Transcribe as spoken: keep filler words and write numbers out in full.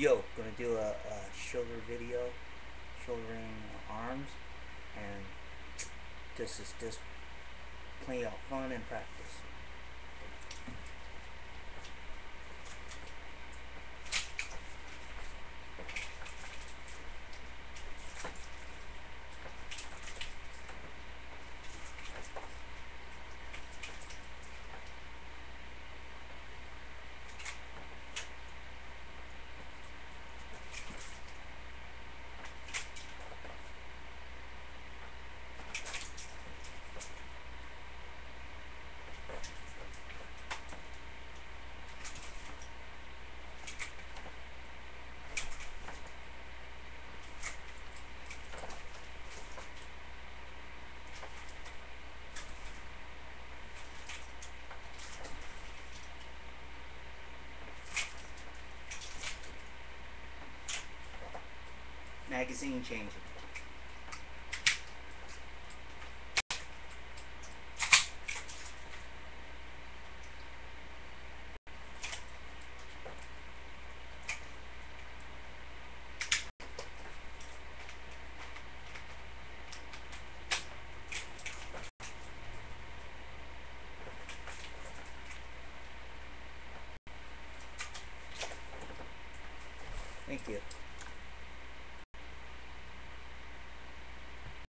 Yo, gonna do a, a shoulder video, shouldering arms, and this is just plenty of fun and practice. Magazine changing. Thank you.